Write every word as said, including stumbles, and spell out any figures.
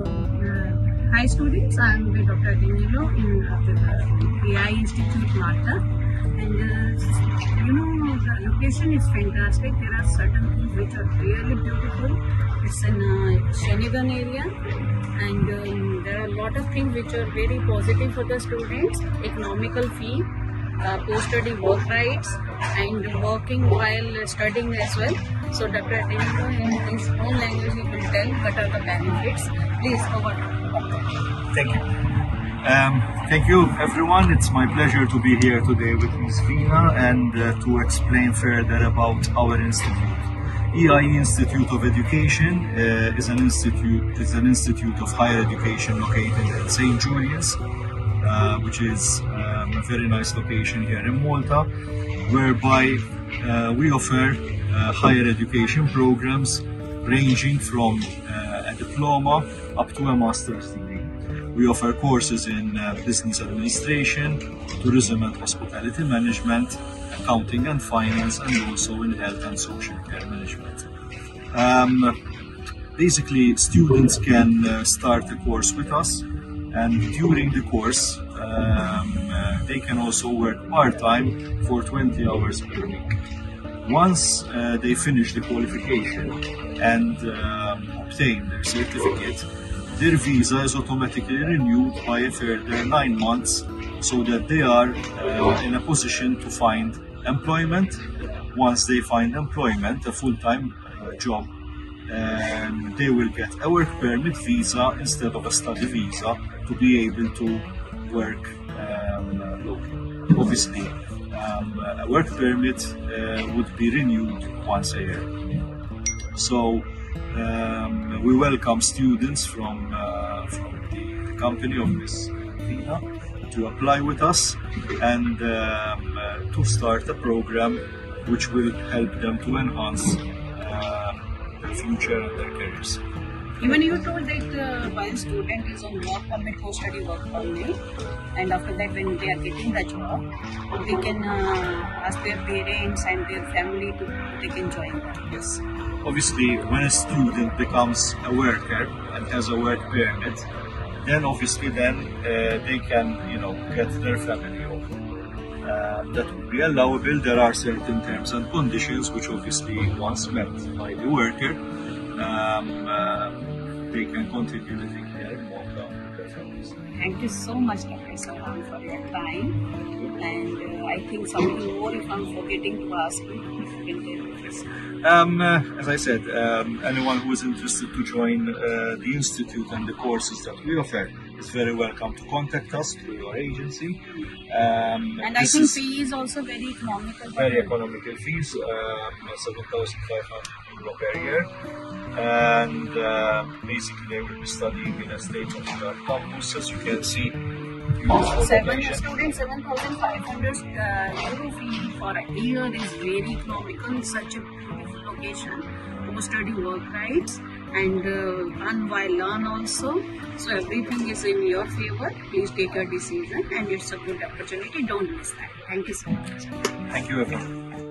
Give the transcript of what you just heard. Uh, hi students, I am Doctor Danilo in the A I Institute Malta, and uh, you know the location is fantastic. There are certain things which are really beautiful. It's in uh, Shenigan area, and um, there are a lot of things which are very positive for the students. Economical fee, uh, post-study work rights, and working while studying as well. So Doctor Danilo, in his own language, he will tell what are the benefits. Please, over. Thank you. Um, thank you, everyone. It's my pleasure to be here today with Miz Fina and uh, to explain further about our institute. E I E Institute of Education uh, is an institute is an institute of higher education located at Saint Julian's, uh, which is um, a very nice location here in Malta, whereby uh, we offer Uh, higher education programs ranging from uh, a diploma up to a master's degree. We offer courses in uh, business administration, tourism and hospitality management, accounting and finance, and also in health and social care management. Um, basically, students can uh, start a course with us, and during the course um, uh, they can also work part-time for twenty hours per week. Once uh, they finish the qualification and um, obtain their certificate, their visa is automatically renewed by a further nine months so that they are uh, in a position to find employment. Once they find employment, a full-time uh, job, um, they will get a work permit visa instead of a study visa to be able to work um, locally. Obviously, Um, a work permit uh, would be renewed once a year. So um, we welcome students from, uh, from the, the company of Miz Fina to apply with us and um, uh, to start a program which will help them to enhance uh, their future and their careers. Even you told that uh, while student is on work permit, post-study work permit, and after that when they are getting the job, they can uh, ask their parents and their family to they can join them. Yes. Obviously, when a student becomes a worker and has a work permit, then obviously then uh, they can you know get their family over. Uh, that would be allowable. There are certain terms and conditions which obviously once met by the worker, um, uh, they can continue living here in Malta with their families. Thank you so much, Doctor Sahan, for your time. And uh, I think something more if I'm forgetting to ask you, if you can tell me this. Um, uh, as I said, um, anyone who is interested to join uh, the institute and the courses that we offer is very welcome to contact us through your agency. Um, and I think fee is also very economical. Very economical fees, um, seven thousand five hundred euro per year. And uh, basically they will be studying in a state-of-the-art campus, as you can see. Seven students, seven thousand five hundred euro fee for a year is very economical. Such a beautiful location, post-study work rights, and uh, run by learn also. So everything is in your favor. Please take a decision, and it's a good opportunity. Don't miss that. Thank you so much. Thank you, everyone.